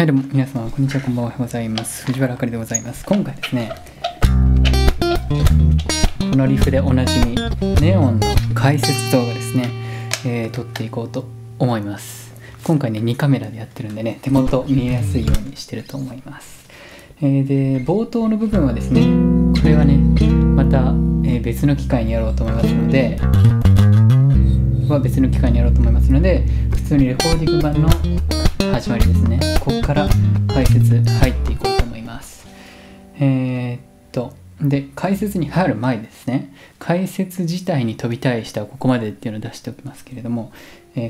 はい、どうも皆様こんにちは、こんばんはございます。藤原あかりでございます。今回ですね、このリフでおなじみネオンの解説動画ですね、撮っていこうと思います。今回ね2カメラでやってるんでね、手元見えやすいようにしてると思います。で冒頭の部分はですね、これはねまた、別の機会にやろうと思いますので普通にレコーディング版の始まりですね、ここから解説入っていこうと思います。で解説に入る前ですね、解説自体に飛びたい人はここまでっていうのを出しておきますけれども、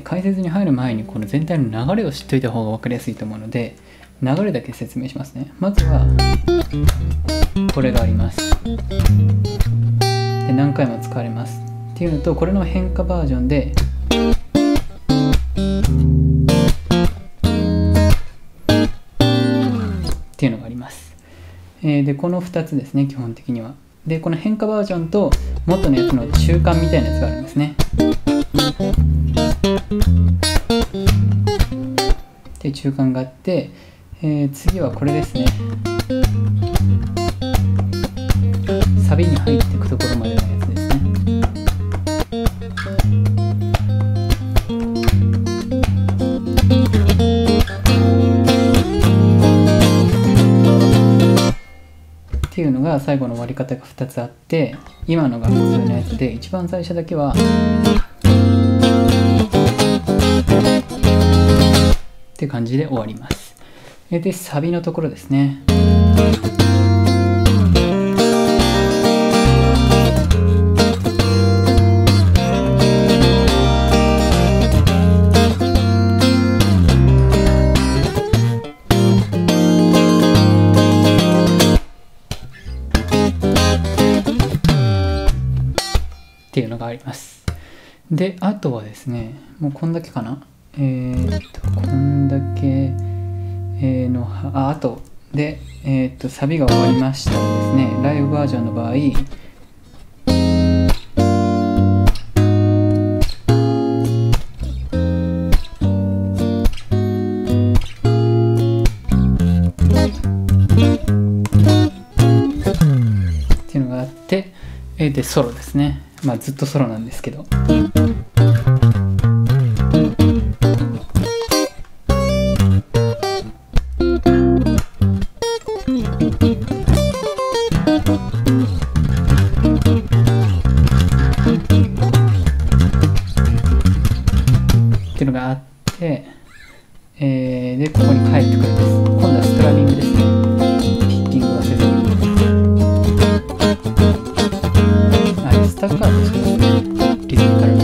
解説に入る前にこの全体の流れを知っておいた方が分かりやすいと思うので、流れだけ説明しますね。まずはこれがあります。で何回も使われますっていうのと、これの変化バージョンでっていうのがあります。でこの2つですね、基本的には。でこの変化バージョンと元のやつの中間みたいなやつがあるんですね。で中間があって、次はこれですね。サビに入っていくところまでのやつですね。っていうのが最後の終わり方が2つあって、今のが普通のやつで、一番最初だけはって感じで終わります。でサビのところですね、っていうのがあります。で、あとはですね、もうこんだけかな。こんだけ、のは、あと、で、サビが終わりましたですね。ライブバージョンの場合、っていうのがあって、で、ソロですね。まあずっとソロなんですけど、っていうのがあって、でここに帰ってくるんです。今度はストラビングですね。スタッカートしてますね、リズミカルに。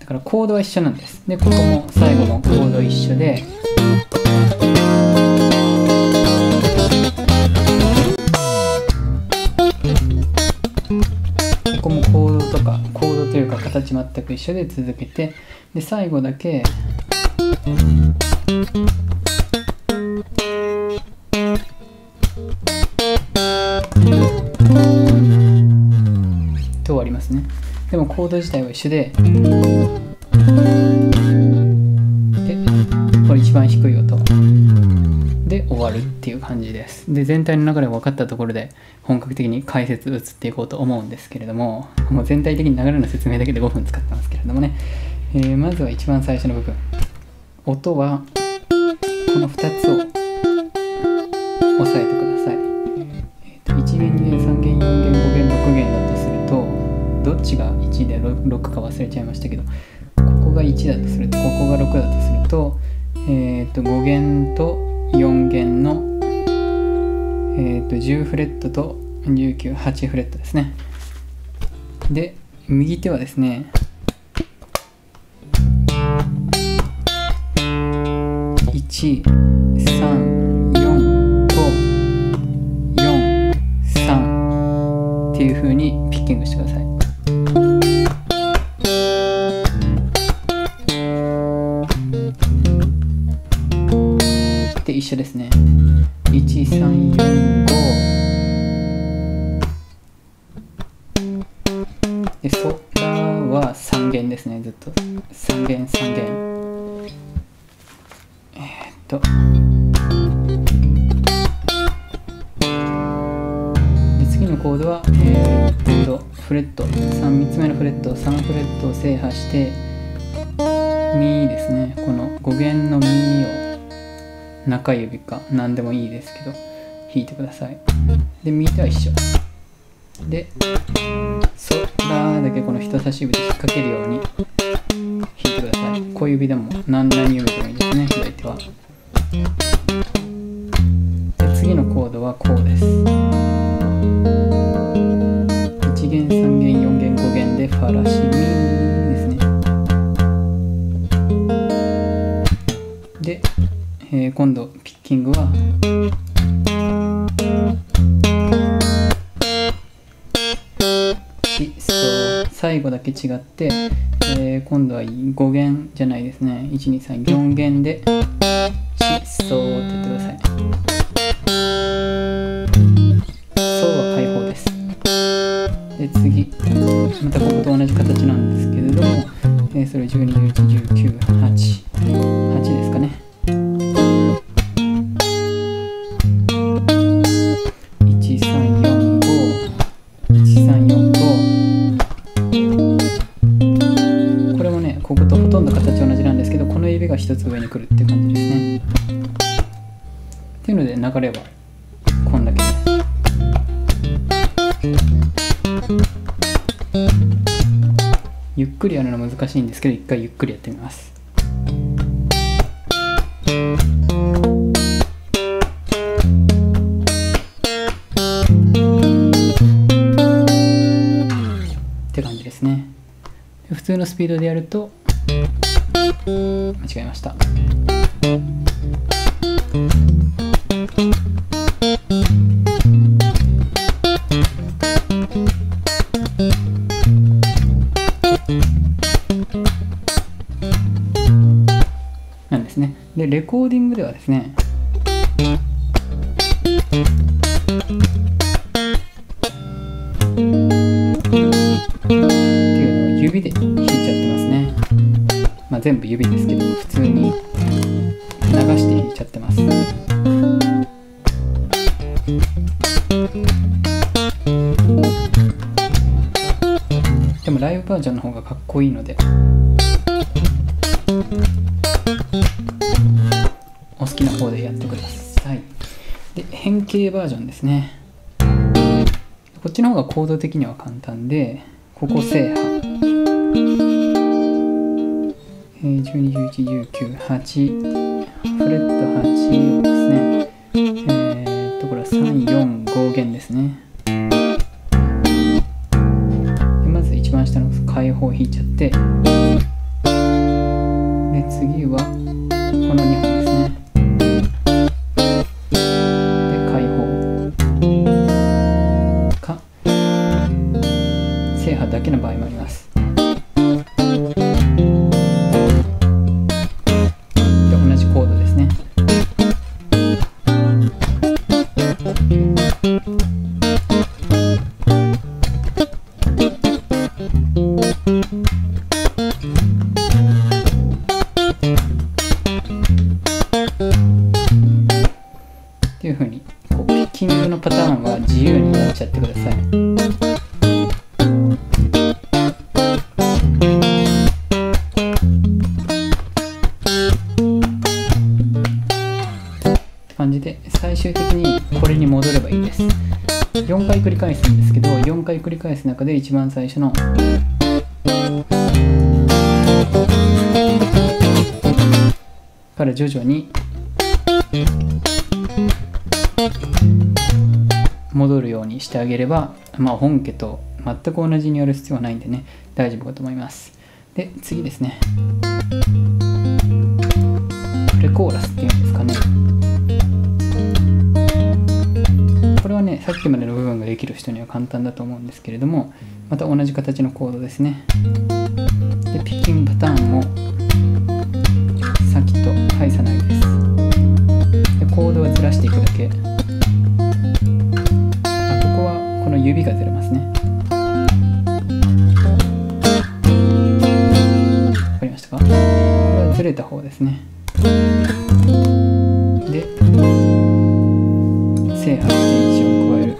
だからコードは一緒なんです。でここも最後もコード一緒で、ここもコードというか形全く一緒で続けて、で最後だけと終わりますね。でもコード自体は一緒で、これ一番低い音で終わるっていう感じです。で全体の流れが分かったところで本格的に解説移っていこうと思うんですけれども、もう全体的に流れの説明だけで5分使ってますけれどもね、まずは一番最初の部分、音はこの2つを押さえてください。1弦、2弦、3弦、4弦、5弦、6弦だとすると、どっちが1で6か忘れちゃいましたけど、ここが1だとすると、ここが6だとすると、5弦と4弦の、10フレットと19、8フレットですね。で右手はですね、1345433っていう風にピッキングしてください。で一緒ですね。1345でそっからは3弦ですね、ずっと3弦3弦で次のコードはフレット3つ目のフレット3フレットを制覇してミですね、この5弦のミを中指か何でもいいですけど弾いてください。でミとは一緒でソラだけこの人差し指で引っ掛けるように弾いてください。小指でも何指でもいいですね、左手は。で次のコードはこうです。1弦3弦4弦5弦でファラシミですね。で、今度ピッキングは最後だけ違って、今度は5弦じゃないですね、4弦でシソーって言ってください。ソーは解放です。で次またここと同じ形なんですけれども、それ12111988ですかね。一つ上に来るっていう感じですね。っていうので流れはこんだけです。ゆっくりやるの難しいんですけど、一回ゆっくりやってみます。って感じですね。普通のスピードでやると間違えました。なんですね。でレコーディングではですね、っていうのを指で弾いちゃってますね。まあ全部指ですけど普通に流して弾いちゃってます。でもライブバージョンの方がかっこいいのでお好きな方でやってください。で変形バージョンですね。こっちの方がコード的には簡単で、ここ制覇12111988フレット8をですね、これは345弦ですね。でまず一番下の開放を弾いちゃって、で次はこの2本ですね。で開放か制覇だけの場合もあります。っていう風にこうピッキングのパターンは自由にやっちゃってください。って感じで最終的にこれに戻ればいいです。4回繰り返すんですけど、4回繰り返す中で一番最初のから徐々に戻るようにしてあげれば、まあ本家と全く同じにやる必要はないんでね、大丈夫かと思います。で次ですね、これコーラスっていうんですかね。これはねさっきまでの部分ができる人には簡単だと思うんですけれども、また同じ形のコードですね。でピッキングパターンもさっきと大差ないです。でコードはずらしていくだけ。指がずれますね。ずれた方ですね。で制覇して1を加える。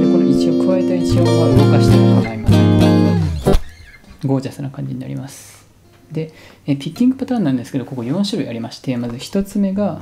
でこの1を加えた1音は動かしても構いません。ゴージャスな感じになります。でピッキングパターンなんですけど、ここ4種類ありまして、まず1つ目が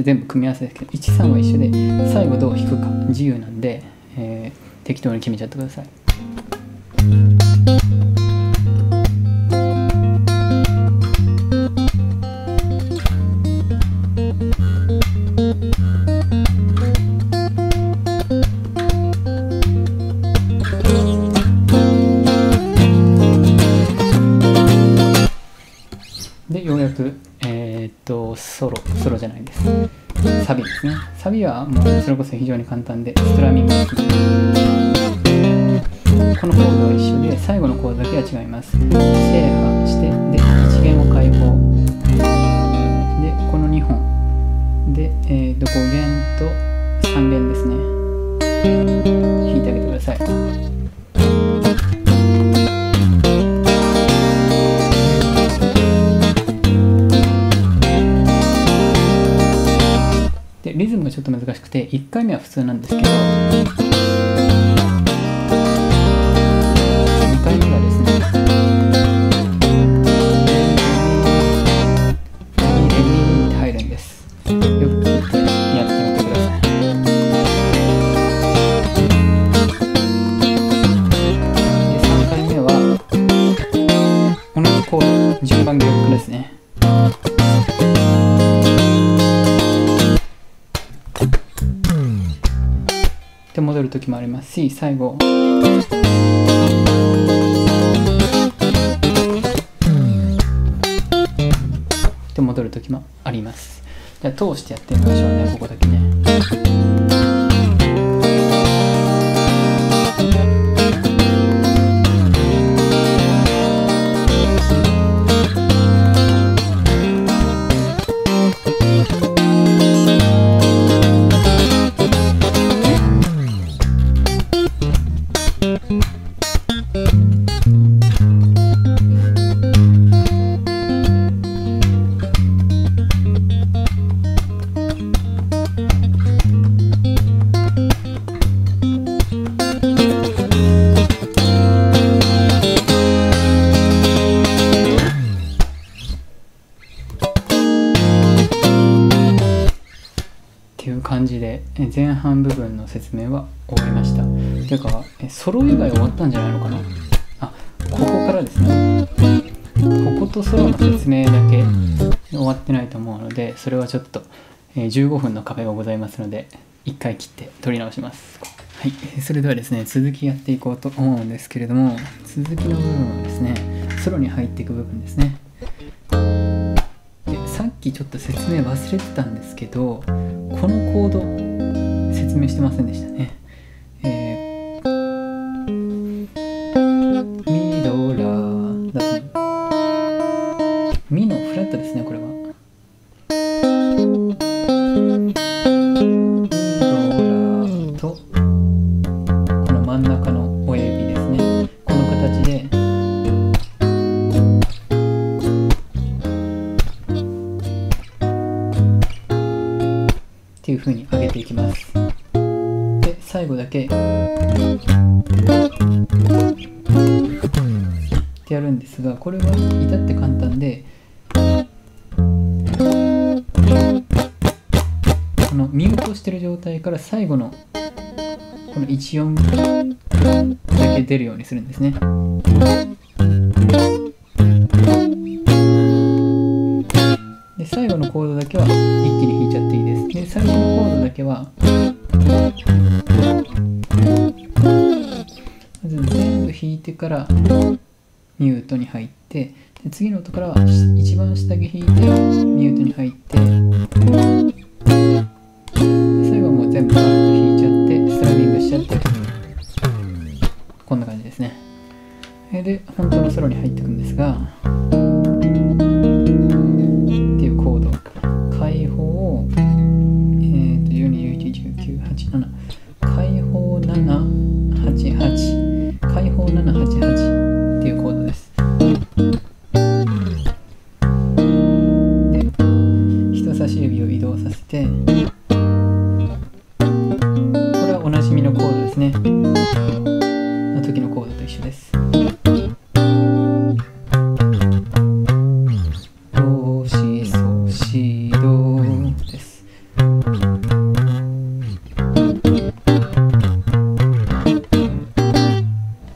全部組み合わせですけど、13は一緒で、最後どう弾くか自由なんで、適当に決めちゃってください。でようやくソロじゃないです。サビですね。サビはもうそれこそ非常に簡単で、ストラミングですね。このコードは一緒で、最後のコードだけは違います。制覇して、で一弦を解放。でこの2本。で、5弦と3弦ですね。弾いてあげてください。リズムがちょっと難しくて、1回目は普通なんですけど、2回目がですね、レミって入るんです。よく聞いてやってみてください。で3回目は同じコード、順番逆ですね。戻る時もありますし、最後って戻る時もあります。じゃあ通してやってみましょうね。ここだけね。感じで前半部分の説明は終わりました。というかソロ以外終わったんじゃないのかな。あ、ここからですね。こことソロの説明だけ終わってないと思うので、それはちょっと15分の壁がございますので、1回切って撮り直します。はい、それではですね、続きやっていこうと思うんですけれども、続きの部分はですね、ソロに入っていく部分ですね。さっきちょっと説明忘れてたんですけど、このコード説明してませんでしたね。ミドラだとミのフラットですね。これはミドラとこの真ん中の親指ですね。この形でっていう風に上げていきます。で最後だけってやるんですが、これは至って簡単で、このミュートしてる状態から最後のこの1、4だけ出るようにするんですね。で最後のコードだけは一気に弾いちゃっていいです。で最初のコードだけはまず全部弾いてからミュートに入って、で次の音からは一番下で弾いてミュートに入って、最後はもう全部バッと弾いちゃって、ストラミングしちゃって、こんな感じです。ですね。で本当のソロに入っていくんですがっていうコード、開放を12111987開放788開放788っていうコードです。で人差し指を移動させて、おなじみのコードですね。の時のコードと一緒です。ドシソシドです。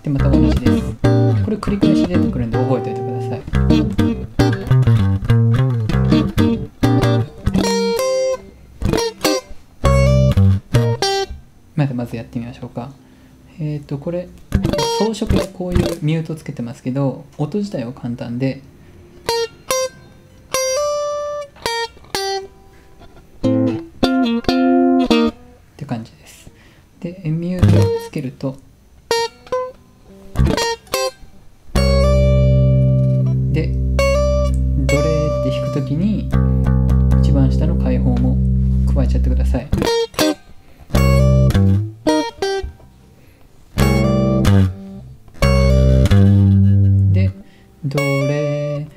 でまた同じです。これ繰り返し出てくるんで覚えておいてください。まずやってみましょうか。これ装飾でこういうミュートつけてますけど、音自体は簡単で、って感じです。でミュートつけると、でドレって弾くときに一番下の開放も加えちゃってください。ドレドレ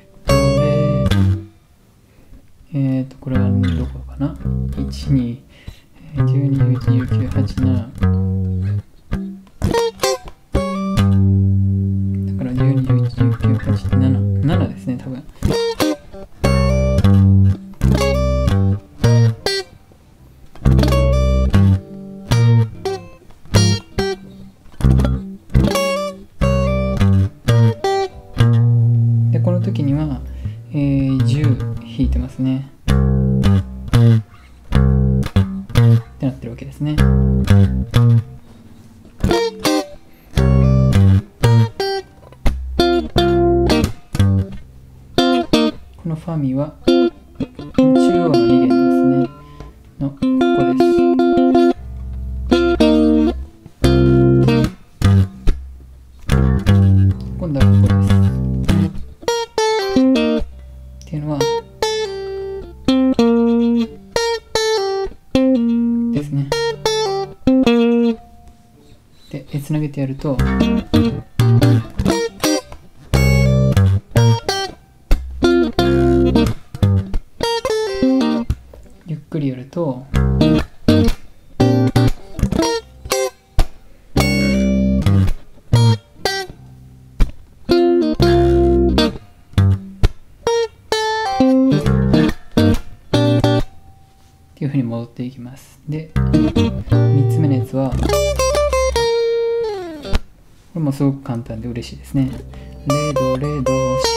これはどこかな、12111987だから12111987ですね、多分。時には、10弾いてますねってなってるわけですね。このファミは中央の2弦ですねのここです。今度はここですっていうのはですね。でつなげてやると、ゆっくりやるとっていう風に戻っていきます。で3つ目のやつはこれもすごく簡単で嬉しいですね。レドレドシ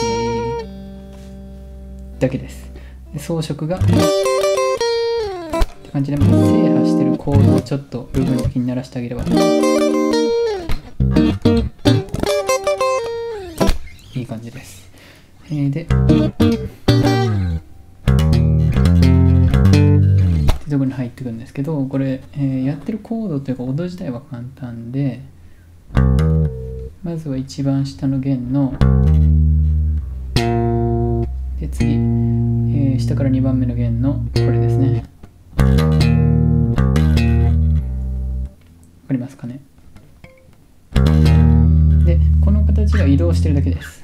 だけです。で装飾がって感じで、制覇してるコードをちょっと部分的に鳴らしてあげればいい感じです。でところに入ってくるんですけど、これ、やってるコードというか音自体は簡単で、まずは一番下の弦ので次、下から2番目の弦のこれですね。わかりますかね。でこの形が移動してるだけです。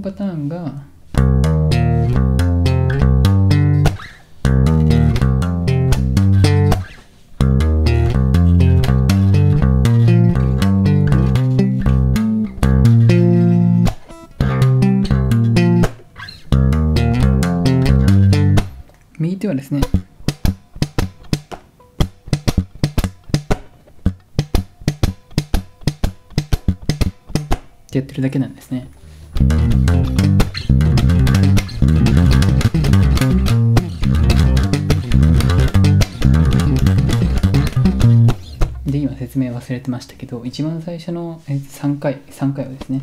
パターンが右手はですね、ってやってるだけなんですね。説明忘れてましたけど、一番最初の3回はですね、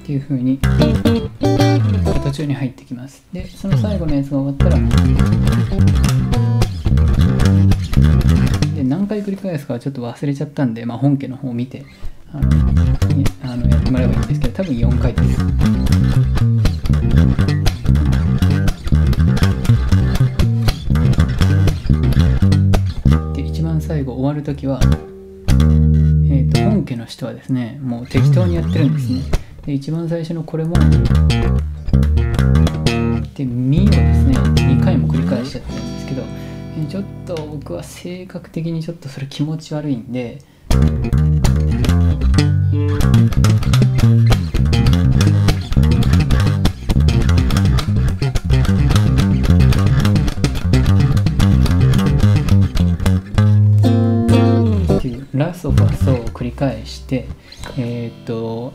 っていう風に途中に入ってきます。で、その最後のやつが終わったら、で何回繰り返すかはちょっと忘れちゃったんで、まあ、本家の方を見てやってもらえばいいんですけど、多分4回です。で、一番最後終わる時は、本家の人はですね、もう適当にやってるんですね。で、一番最初のこれもで、ミをですね2回も繰り返しちゃってるんですけど、ちょっと僕は性格的にちょっとそれ気持ち悪いんで、ラソファソを繰り返して、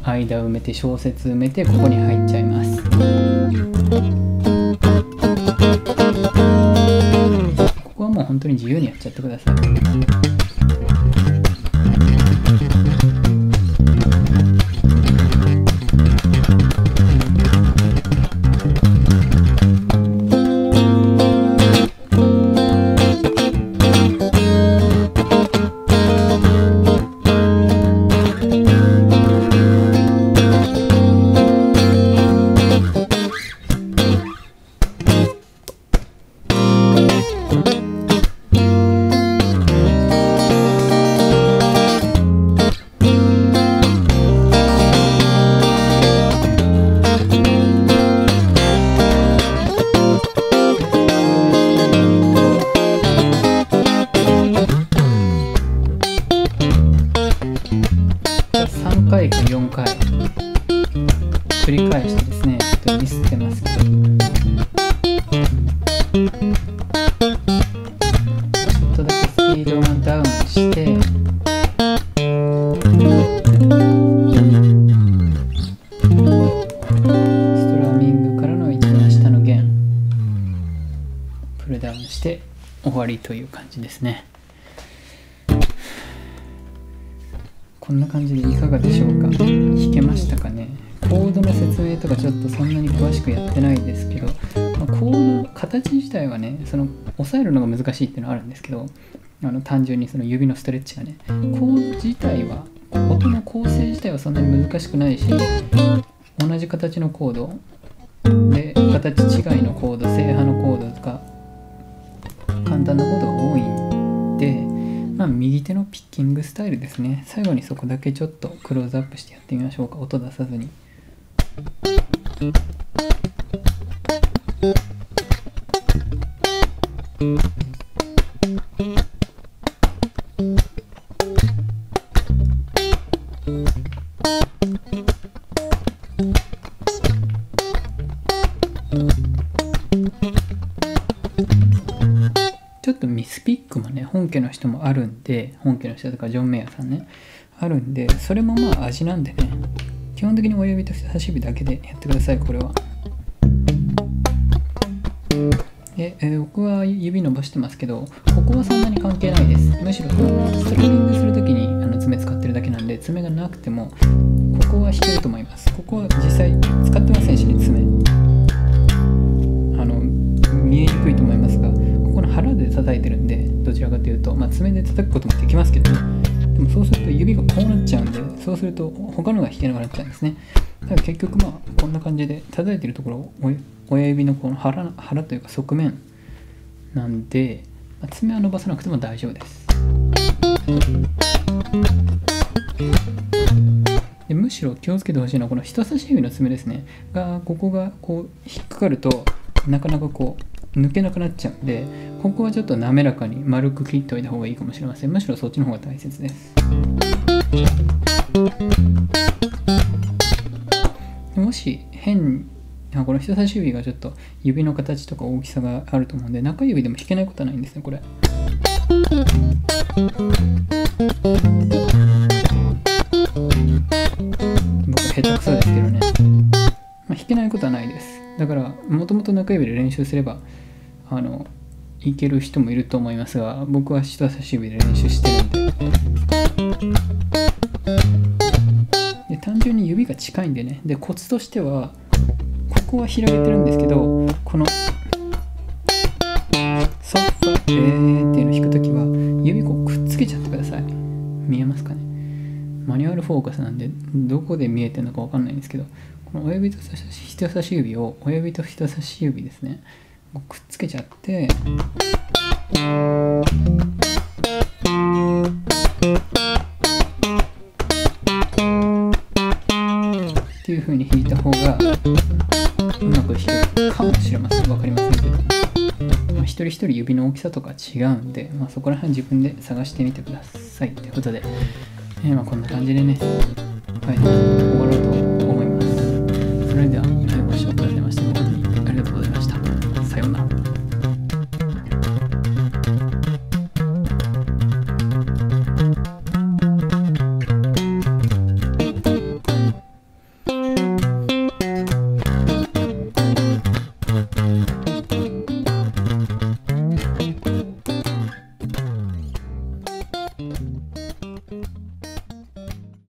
間埋めて、小節埋めて、ここに入っちゃいます。ここはもう本当に自由にやっちゃってください。3回か4回繰り返してですね、ちょっとミスってますけど、ちょっとだけスピードがダウンして、ストラミングからの一番下の弦プルダウンして終わりという感じですね。こんな感じでいかがでしょうか。弾けましたかね。コードの説明とかちょっとそんなに詳しくやってないですけど、まあ、コードの形自体はね、その押さえるのが難しいっていうのはあるんですけど、単純にその指のストレッチがね、コード自体は、音の構成自体はそんなに難しくないし、同じ形のコードで形違いのコード、正派のコードとか簡単なコードが多いんで、まあ、右手のピッキングスタイルですね。最後にそこだけちょっとクローズアップしてやってみましょうか。音出さずに。ちょっとミスピックもね、本家の人もあるんで、本家の人とかジョン・メイヤーさんね、あるんで、それもまあ味なんでね、基本的に親指と人差し指だけでやってください、これは。僕は指伸ばしてますけど、ここはそんなに関係ないです。むしろストラミングするときに爪使ってるだけなんで、爪がなくても、ここは弾けると思います。ここは実際使ってませんしね、爪。見えにくいと思いますが、この腹で叩いてるんで、どちらかというと、まあ、爪で叩くこともできますけど、ね、でもそうすると指がこうなっちゃうんで、そうすると他のが弾けなくなっちゃうんですね。だから結局、まあこんな感じで叩いてるところを親指のこの腹というか側面なんで、まあ、爪は伸ばさなくても大丈夫です。で、むしろ気をつけてほしいのはこの人差し指の爪ですね。ここがこう引っかかるとなかなかこう抜けなくなっちゃうんで、ここはちょっと滑らかに丸く切っておいた方がいいかもしれません。むしろそっちの方が大切です。もし変なこの人差し指がちょっと指の形とか大きさがあると思うんで、中指でも弾けないことはないんですね、これ。僕下手くそですけどね、まあ、弾けないことはないです。だからもともと中指で練習すればいける人もいると思いますが、僕は人差し指で練習してるんで、単純に指が近いんでね。でコツとしてはここは広げてるんですけど、この「ソファっていうのを弾くときは指こうくっつけちゃってください。見えますかね。マニュアルフォーカスなんでどこで見えてるのかわかんないんですけど、この親指と人差し指を、親指と人差し指ですね、くっつけちゃって、っていう風に弾いた方がうまく弾けるかもしれません。分かりませんけど、まあ、一人一人指の大きさとか違うんで、まあ、そこら辺自分で探してみてくださいってことで、まあこんな感じでね、はい。